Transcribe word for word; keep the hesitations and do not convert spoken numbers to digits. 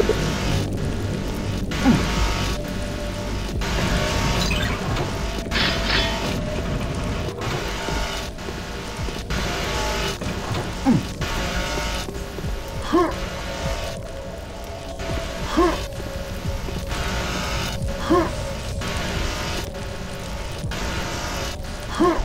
Huh.